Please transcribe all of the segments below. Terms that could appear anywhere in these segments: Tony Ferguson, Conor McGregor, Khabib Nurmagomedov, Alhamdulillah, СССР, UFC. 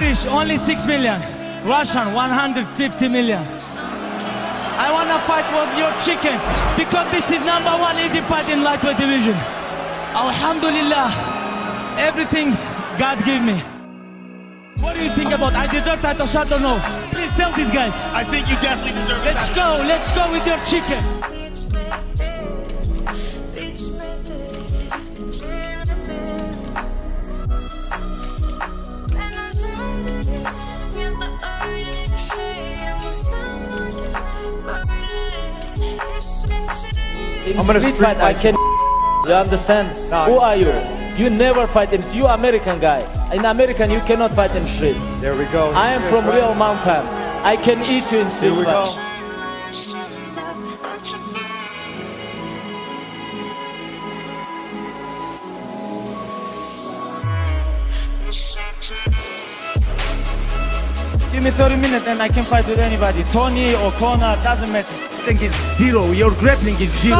Irish, only 6 million. Russian, 150 million. I want to fight with your chicken, because this is #1 easy fight in lightweight division. Alhamdulillah, everything God gave me. What do you think about? I deserve title shot or no? Please tell these guys. I think you definitely deserve it. Let's go with your chicken. I'm gonna street fight. I can. You understand? No, who are you? You never fight in. You American guy. In American, you cannot fight in street. There we go. I am from real mountain. I can eat you in street fight. Go. Give me 30 minutes and I can fight with anybody. Tony or Conor, doesn't matter. Thing is zero. Your grappling is zero.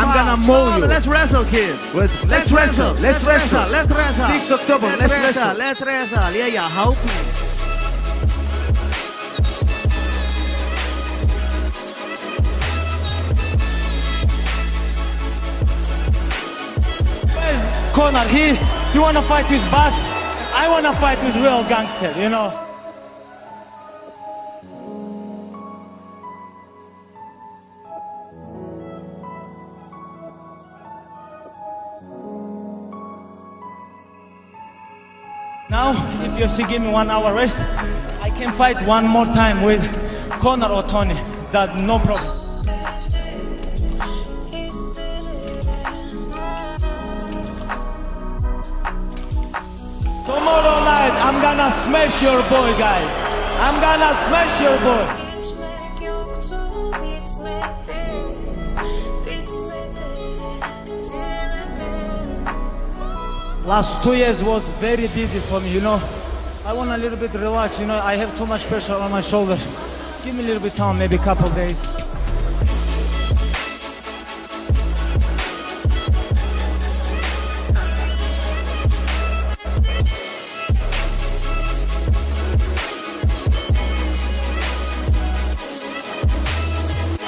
I'm gonna mow you. Let's wrestle, kid. Let's wrestle. Let's wrestle. Let's wrestle. 6th October. Let's wrestle. Let's wrestle. Yeah, yeah. Help me. Where's Conor? He wanna fight with boss. I wanna fight with real gangster. You know. Now, if UFC give me 1 hour rest, I can fight one more time with Conor or Tony. That's no problem. Tomorrow night, I'm gonna smash your boy, guys. I'm gonna smash your boy. Last 2 years was very busy for me, you know. I want a little bit relax, you know. I have too much pressure on my shoulder. Give me a little bit time, maybe a couple of days.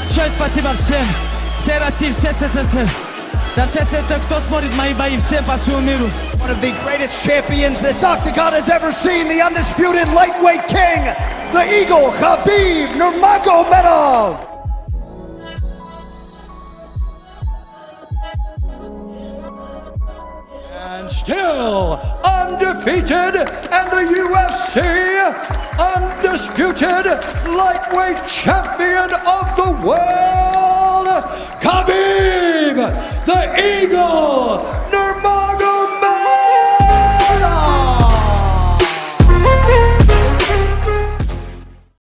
Большое спасибо всем. Все России, все СССР. One of the greatest champions this octagon has ever seen, the undisputed lightweight king, the Eagle, Khabib Nurmagomedov. And still undefeated, and the UFC undisputed lightweight champion of the world, Khabib. The Eagle!